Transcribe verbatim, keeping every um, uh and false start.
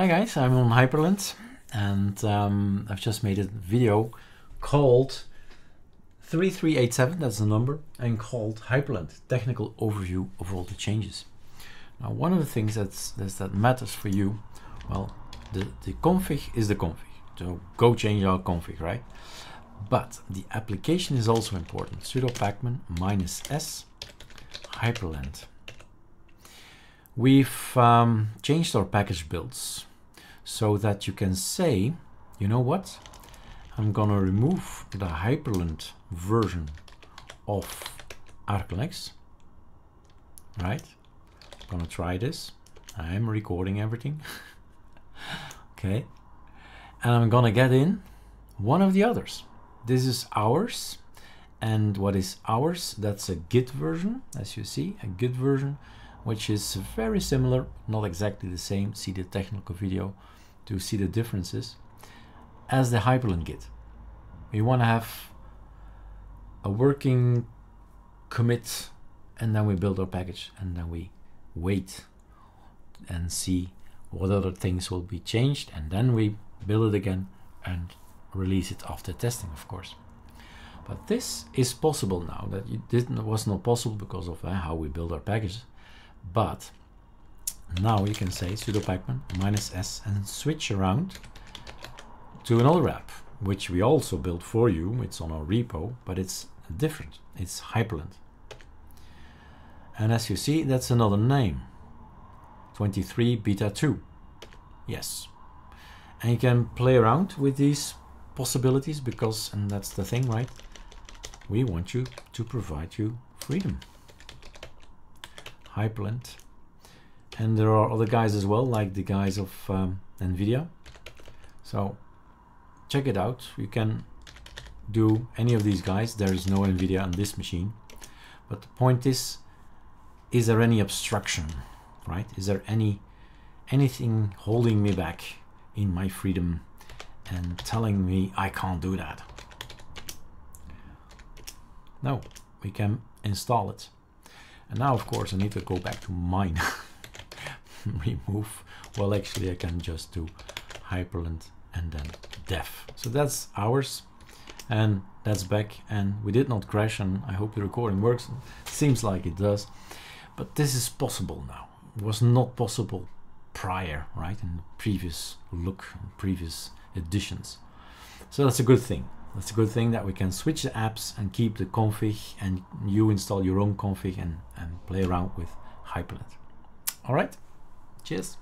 Hi guys, I'm on Hyprland, and um, I've just made a video called three three eight seven, that's the number, and called Hyprland, technical overview of all the changes. Now, one of the things that's, that's, that matters for you, well, the, the config is the config, so go change our config, right? But the application is also important, sudo pacman minus s Hyprland. We've um, changed our package builds so that you can say, you know what, I'm gonna remove the Hyprland version of ArcoLinux, right? I'm gonna try this. I'm recording everything. Okay. And I'm gonna get in one of the others. This is ours. And what is ours? That's a Git version, as you see, a Git version, which is very similar, not exactly the same, see the technical video to see the differences, as the Hyprland Git. We want to have a working commit, and then we build our package, and then we wait and see what other things will be changed, and then we build it again and release it after testing, of course. But this is possible now, that it didn't, was not possible because of uh, how we build our packages. But now you can say sudo pacman minus s and switch around to another app, which we also built for you. It's on our repo, but it's different. It's Hyprland. And as you see, that's another name, twenty-three beta two. Yes. And you can play around with these possibilities because, and that's the thing, right? We want you to provide you freedom. Hyprland, and there are other guys as well, like the guys of um, NVIDIA. So check it out. You can do any of these guys. There is no NVIDIA on this machine, but the point is, is there any obstruction, right? Is there any anything holding me back in my freedom and telling me I can't do that? No, we can install it. And now, of course, I need to go back to mine. Remove. Well, actually, I can just do Hyprland and then def. So that's ours, and that's back. And we did not crash, and I hope the recording works. Seems like it does. But this is possible now. It was not possible prior, right? In the previous look, previous editions. So that's a good thing. That's a good thing that we can switch the apps and keep the config, and you install your own config and, and play around with Hyprland. All right, cheers.